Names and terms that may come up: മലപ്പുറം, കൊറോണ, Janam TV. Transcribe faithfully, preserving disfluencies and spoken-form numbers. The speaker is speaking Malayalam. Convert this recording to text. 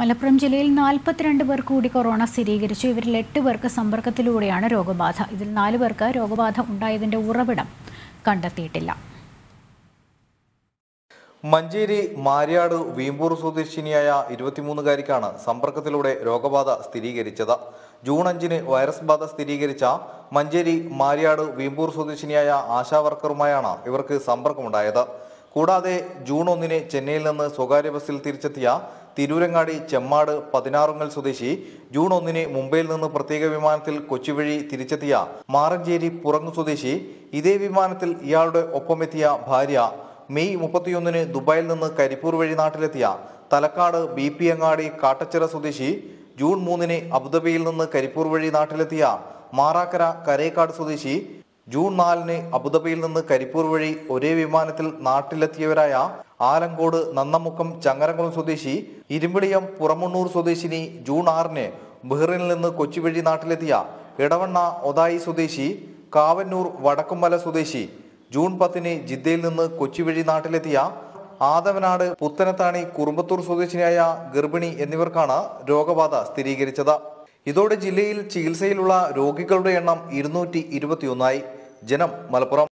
മലപ്പുറം ജില്ലയിൽ നാൽപ്പത്തിരണ്ട് പേർ കൂടി കൊറോണ സ്ഥിരീകരിച്ചു. ഇവരിൽ എട്ട് പേർക്ക് സമ്പർക്കത്തിലൂടെയാണ് രോഗബാധ. ഇതിൽ നാല് പേർക്ക് രോഗബാധ ഉണ്ടായതിന്റെ ഉറവിടം കണ്ടെത്തിയിട്ടില്ല. മഞ്ചേരി മാര്യാട് വീമ്പൂർ സ്വദേശിനിയായ ഇരുപത്തിമൂന്നുകാരിക്കാണ് സമ്പർക്കത്തിലൂടെ രോഗബാധ സ്ഥിരീകരിച്ചത്. ജൂൺ അഞ്ചിന് വൈറസ് ബാധ സ്ഥിരീകരിച്ച മഞ്ചേരി മാര്യാട് വീമ്പൂർ സ്വദേശിനിയായ ആശാവർക്കറുമായാണ് ഇവർക്ക് സമ്പർക്കമുണ്ടായത്. കൂടാതെ ജൂൺ ഒന്നിന് ചെന്നൈയിൽ നിന്ന് സ്വകാര്യ ബസ്സിൽ തിരിച്ചെത്തിയ തിരൂരങ്ങാടി ചെമ്മാട് പതിനാറുങ്ങൽ സ്വദേശി, ജൂൺ ഒന്നിന് മുംബൈയിൽ നിന്ന് പ്രത്യേക വിമാനത്തിൽ കൊച്ചി വഴി തിരിച്ചെത്തിയ മാറഞ്ചേരി പുറങ്ങ് സ്വദേശി, ഇതേ വിമാനത്തിൽ ഇയാളുടെ ഒപ്പമെത്തിയ ഭാര്യ, മെയ് മുപ്പത്തിയൊന്നിന് ദുബായിൽ നിന്ന് കരിപ്പൂർ വഴി നാട്ടിലെത്തിയ തലക്കാട് ബി പി അങ്ങാടി കാട്ടച്ചിറ സ്വദേശി, ജൂൺ മൂന്നിന് അബുദാബിയിൽ നിന്ന് കരിപ്പൂർ വഴി നാട്ടിലെത്തിയ മാറാക്കര കരേക്കാട് സ്വദേശി, ജൂൺ നാലിന് അബുദാബിയിൽ നിന്ന് കരിപ്പൂർ വഴി ഒരേ വിമാനത്തിൽ നാട്ടിലെത്തിയവരായ ആലങ്കോട് നന്നമുക്കം ചങ്ങരംകുളം സ്വദേശി, ഇരുമ്പിളിയം പുറമണ്ണൂർ സ്വദേശിനി, ജൂൺ ആറിന് ബഹ്റിനിൽ നിന്ന് കൊച്ചി വഴി നാട്ടിലെത്തിയ ഇടവണ്ണ ഒതായി സ്വദേശി, കാവന്നൂർ വടക്കുംമല സ്വദേശി, ജൂൺ പത്തിന് ജിദ്ദയിൽ നിന്ന് കൊച്ചി വഴി നാട്ടിലെത്തിയ ആദവനാട് പുത്തനത്താണി കുറുമ്പത്തൂർ സ്വദേശിനിയായ ഗർഭിണി എന്നിവർക്കാണ് രോഗബാധ സ്ഥിരീകരിച്ചത്. ഇതോടെ ജില്ലയിൽ ചികിത്സയിലുള്ള രോഗികളുടെ എണ്ണം ഇരുന്നൂറ്റി ഇരുപത്തിയൊന്നായി. ജനം മലപ്പുറം.